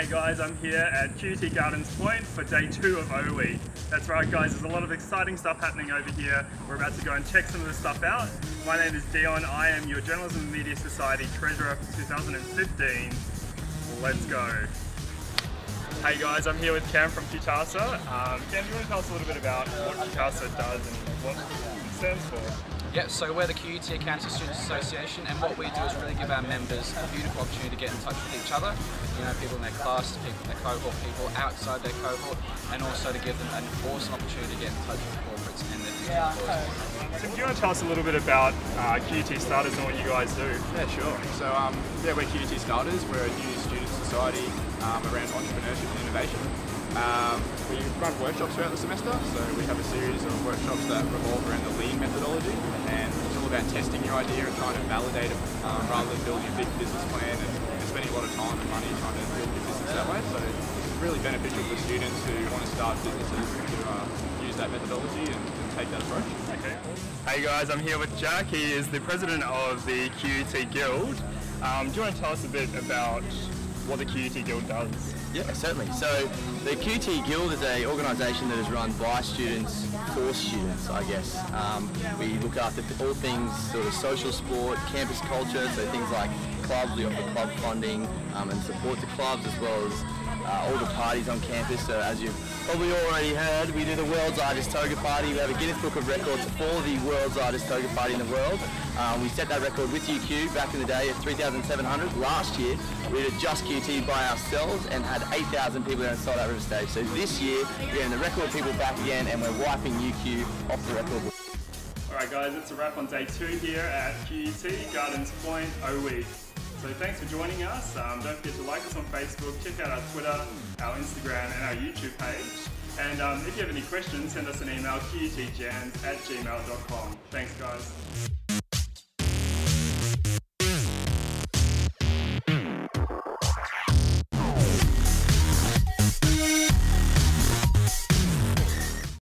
Hey guys, I'm here at QUT Gardens Point for day 2 of OE. That's right guys, there's a lot of exciting stuff happening over here. We're about to go and check some of the stuff out. My name is Dion, I am your Journalism and Media Society Treasurer for 2015. Let's go. Hey guys, I'm here with Cam from QUTASA. Cam, do you want to tell us a little bit about what QUTASA does and what it stands for? Yeah, so we're the QUT Accounting Students Association, and what we do is really give our members a beautiful opportunity to get in touch with each other, you know, people in their class, people in their cohort, people outside their cohort, and also to give them an awesome opportunity to get in touch with corporates and their future employees. So do you want to tell us a little bit about QUT Starters and what you guys do? Yeah, sure. So we're QUT Starters. We're a new student society around entrepreneurship and innovation. We run workshops throughout the semester, so we have a series of workshops that revolve around the lean methodology, and it's all about testing your idea and trying to validate it rather than building a big business plan and spending a lot of time and money trying to build your business that way. So it's really beneficial for students who want to start businesses to use that methodology and take that approach. Okay. Hey guys, I'm here with Jack. He is the president of the QUT Guild. Do you want to tell us a bit about what the QUT Guild does? Yeah, certainly. So the QUT Guild is an organisation that is run by students for students, I guess. We look after all things sort of social sport, campus culture, so things like clubs, we offer club funding and support to clubs, as well as all the parties on campus. So as you've probably already heard, we do the world's largest toga party. We have a Guinness Book of Records for the world's largest toga party in the world. We set that record with UQ back in the day at 3,700. Last year, we did just QUT by ourselves and had 8,000 people inside that river stage. So this year, we're getting the record people back again, and we're wiping UQ off the record book. Alright guys, it's a wrap on day 2 here at QUT Gardens Point, OE. So thanks for joining us. Don't forget to like us on Facebook, check out our Twitter, our Instagram and our YouTube page. And if you have any questions, send us an email, qutjams@gmail.com. Thanks guys.